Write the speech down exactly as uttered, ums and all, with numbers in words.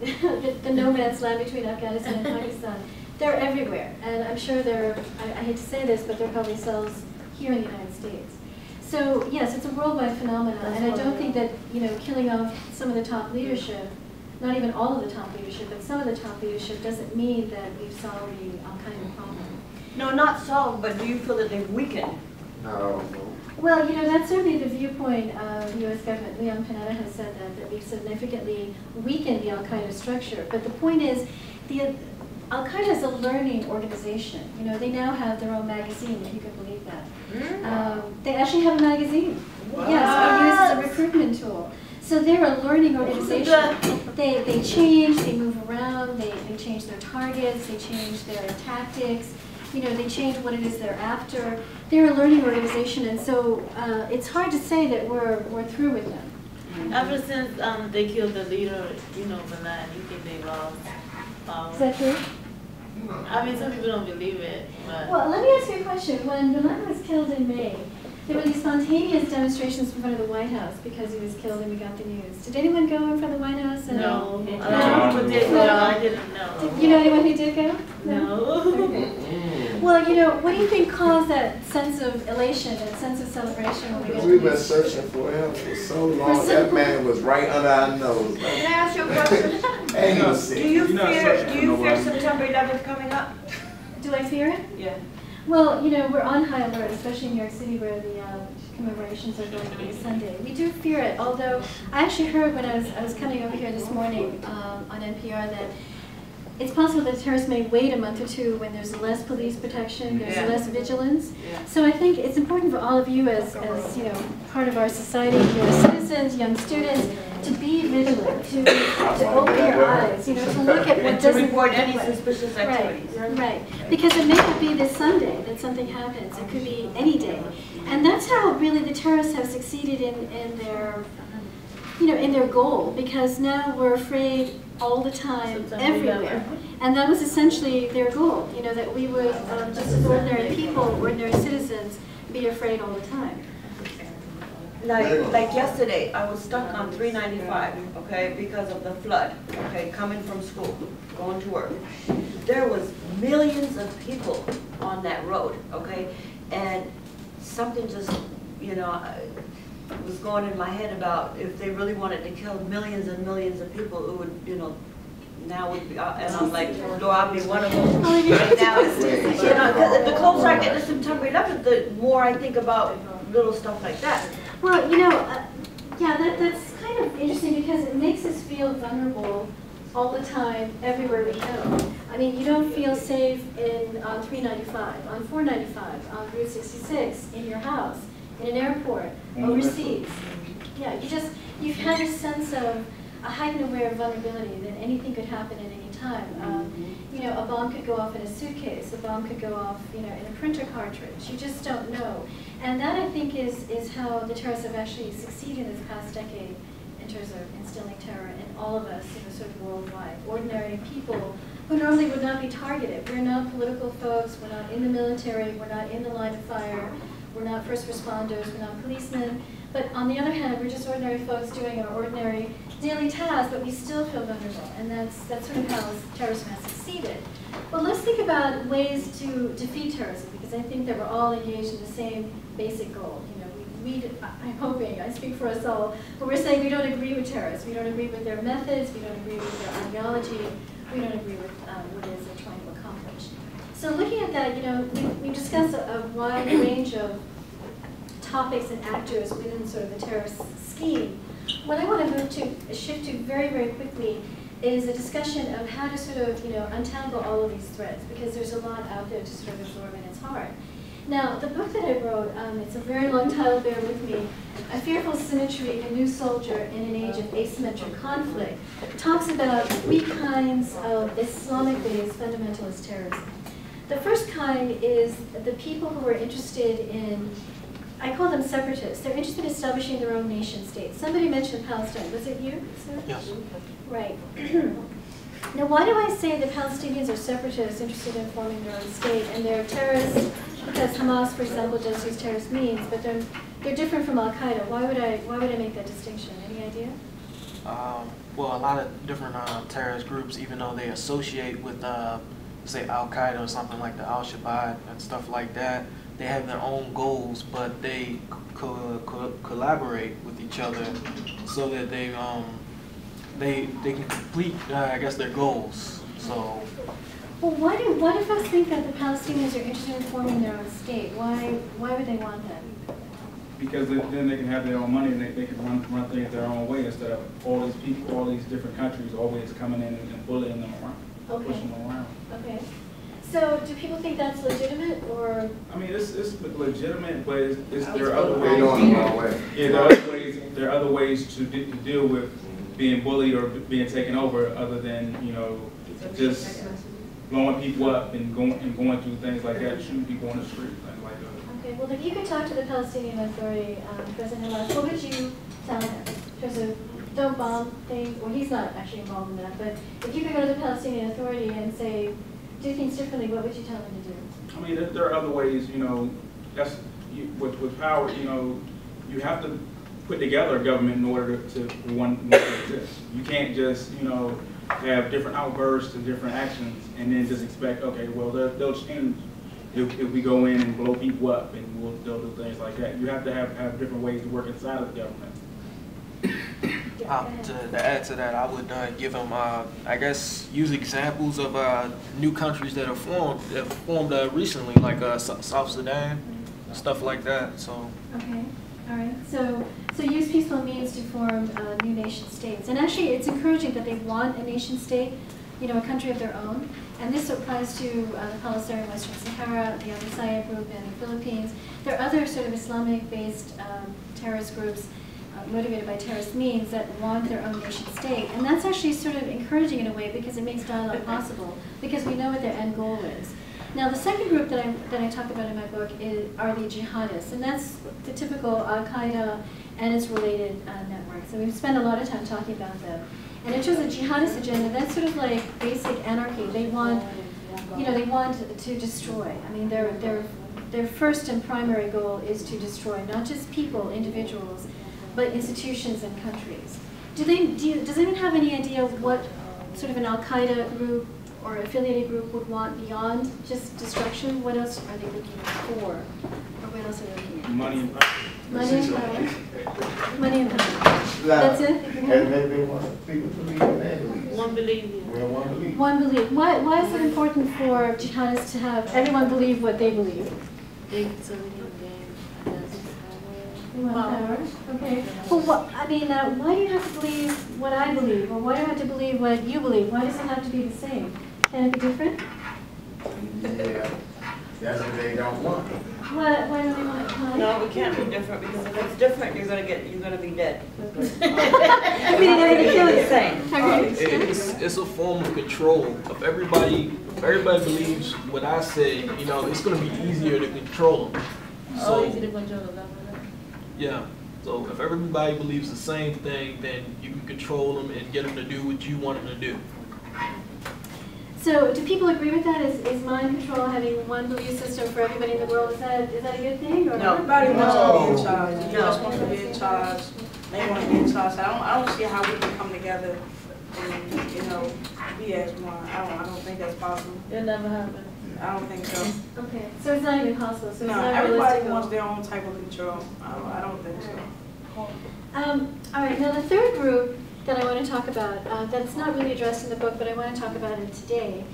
the, the no man's land between Afghanistan and Pakistan. They're everywhere, and I'm sure they're, I, I hate to say this, but they're probably cells here in the United States. So yes, it's a worldwide phenomenon, and I don't think that, you know, killing off some of the top leadership, not even all of the top leadership, but some of the top leadership doesn't mean that we've solved the Al Qaeda problem. No, not solved, but do you feel that they've weakened? No. Well, you know, that's certainly the viewpoint of the U S government. Leon Panetta has said that, that we've significantly weakened the Al Qaeda structure. But the point is, the Al Qaeda is a learning organization. You know, they now have their own magazine, if you can believe that. Mm-hmm. um, they actually have a magazine. What? Yes, it uses a recruitment tool. So they're a learning organization. They, they change, they move around, they, they change their targets, they change their tactics. You know, they change what it is they're after. They're a learning organization, and so uh, it's hard to say that we're, we're through with them. Mm-hmm. Ever since um, they killed the leader, you know, Milan, you think they lost power? Is that true? I mean, some people don't believe it, but... Well, let me ask you a question. When Milan was killed in May, there were these spontaneous demonstrations in front of the White House because he was killed and we got the news. Did anyone go in front of the White House? And no. No? No. I didn't know. I didn't know. Did you know anyone who did go? No. No. Okay. Well, you know, what do you think caused that sense of elation, that sense of celebration? When we got We've the been news? searching for him for so long. For that man was right under our nose. Can I ask you a question? Do you fear, do you fear September eleventh coming up? Do I fear it? Yeah. Well, you know, we're on high alert, especially in New York City where the uh, commemorations are going to be Sunday. We do fear it, although I actually heard when I was, I was coming over here this morning um, on N P R that it's possible that terrorists may wait a month or two when there's less police protection, there's yeah. less vigilance. Yeah. So I think it's important for all of you as, as you know, part of our society, your citizens, young students, to be vigilant, to, to open your eyes, you know, to look at what doesn't report any suspicious activities. Right, right. Because it may not be this Sunday that something happens. It could be any day. And that's how really the terrorists have succeeded in, in their, you know, in their goal, because now we're afraid all the time, everywhere. And that was essentially their goal, you know, that we would, um, just as ordinary people, ordinary citizens, be afraid all the time. Like, like yesterday, I was stuck on three ninety-five, okay, because of the flood, okay, coming from school, going to work. There was millions of people on that road, okay, and something just, you know, I, was going in my head about if they really wanted to kill millions and millions of people, it would, you know, now would be, uh, and I'm like, no, I'll be one of them. Now, you know, the closer I get to September eleventh, the more I think about little stuff like that. Well, you know, uh, yeah, that, that's kind of interesting because it makes us feel vulnerable all the time, everywhere we go. I mean, you don't feel safe in on three ninety-five, on four ninety-five, on Route sixty-six, in your house, in an airport, overseas. Yeah, you just, you've had a sense of a heightened aware of vulnerability that anything could happen at any time. Um, you know, a bomb could go off in a suitcase, a bomb could go off, you know, in a printer cartridge. You just don't know. And that, I think, is, is how the terrorists have actually succeeded in this past decade in terms of instilling terror in all of us, you know, sort of worldwide. Ordinary people who normally would not be targeted. We're not political folks, we're not in the military, we're not in the line of fire. We're not first responders, we're not policemen, but on the other hand, we're just ordinary folks doing our ordinary daily tasks, but we still feel vulnerable, and that's, that's sort of how terrorism has succeeded. But let's think about ways to defeat terrorism, because I think that we're all engaged in the same basic goal. You know, we, we, I'm hoping, I speak for us all, but we're saying we don't agree with terrorists, we don't agree with their methods, we don't agree with their ideology, we don't agree with um, what it is they're trying to accomplish. So looking at that, you know, we, we discussed a, a wide range of topics and actors within sort of the terrorist scheme. What I want to move to, shift to very, very quickly is a discussion of how to sort of, you know, untangle all of these threads, because there's a lot out there to sort of absorb and it's hard. Now, the book that I wrote, um, it's a very long title, bear with me, A Fearful Symmetry, A New Soldier in an Age of Asymmetric Conflict, talks about three kinds of Islamic-based fundamentalist terrorism. The first kind is the people who are interested in, I call them separatists. They're interested in establishing their own nation state. Somebody mentioned Palestine. Was it you, sir? Yes. Right. Now, why do I say the Palestinians are separatists interested in forming their own state, and they're terrorists because Hamas, for example, does use terrorist means, but they're, they're different from Al Qaeda. Why would I, why would I make that distinction? Any idea? Um. well, a lot of different um, terrorist groups, even though they associate with, uh, say, Al Qaeda or something like the Al Shabbat and stuff like that, they have their own goals, but they co co collaborate with each other so that they um they they can complete, uh, I guess, their goals. So. Well, why do why do folks think that the Palestinians are interested in forming their own state? Why why would they want that? Because then they can have their own money and they, they can run, run things their own way instead of all these people, all these different countries always coming in and bullying them around, okay. pushing them around. Okay. So do people think that's legitimate or? I mean, it's, it's legitimate, but it's, it's, there are other ways. They're going the wrong way. Yeah, there are other ways. There are other ways to, de to deal with being bullied or being taken over, other than you know just blowing people up and going and going through things like that, shooting people on the street, things like that. Okay, well, if you could talk to the Palestinian Authority, um, President Hamas, what would you tell them in terms of don't bomb things? Well, he's not actually involved in that, but if you could go to the Palestinian Authority and say, do things differently, what would you tell them to do? I mean, there, there are other ways, you know, that's, you, with, with power, you know, you have to put together a government in order to, for one to exist. You can't just, you know, have different outbursts and different actions and then just expect, okay, well, they'll change. If, if we go in and blow people up and we'll do things like that, you have to have, have different ways to work inside of the government. Um, to, to add to that, I would uh, give them, uh, I guess, use examples of uh, new countries that are formed, that formed uh, recently, like uh, South Sudan, stuff like that. So. Okay, all right. So, so use peaceful means to form uh, new nation states, and actually, it's encouraging that they want a nation state. You know, a country of their own. And this applies to uh, the Polisario, Western Sahara, the Al-Isai group in the Philippines. There are other sort of Islamic-based um, terrorist groups uh, motivated by terrorist means that want their own nation state. And that's actually sort of encouraging in a way because it makes dialogue possible, because we know what their end goal is. Now, the second group that I, that I talk about in my book is, are the jihadists, and that's the typical Al Qaeda and its related uh, network. So we've spent a lot of time talking about them. And in terms of jihadist agenda, that's sort of like basic anarchy. They want, you know, they want to destroy. I mean, their their their first and primary goal is to destroy not just people, individuals, but institutions and countries. Do they? Do you, does anyone have any idea what sort of an Al Qaeda group or affiliated group would want beyond just destruction? What else are they looking for, or what else are they looking at? Money and power. Money and power. Money and power. That's it. And maybe one people believe in that. One belief. One belief. One belief. Why? Why is it important for jihadists to have everyone believe what they believe? They want power. Okay. Well, what, I mean, uh, why do you have to believe what I believe, or why do I have to believe what you believe? Why does it have to be the same? Can it be different? Yeah, that's what they don't want. What? Why do they want to come? No, we can't be different because if it's different, you're gonna get, you're gonna be dead. I mean, they're gonna kill the same. Uh, it's it's a form of control. If everybody, if everybody believes what I say, you know, it's gonna be easier to control them. So, oh, easy to control them. Yeah. So if everybody believes the same thing, then you can control them and get them to do what you want them to do. So do people agree with that? Is, is mind control having one belief system for everybody in the world, is that, is that a good thing? Or no, everybody wants no. to be in charge. The judge wants to be in charge. They want to be in charge. So I don't, I don't see how we can come together and, you know, be as one. I don't, I don't think that's possible. It'll never happen. I don't think so. Okay, so it's not even possible. So no, it's not everybody wants their own type of control. I don't, I don't think so. Um, all right, now the third group that I want to talk about, uh, that's not really addressed in the book, but I want to talk about it today,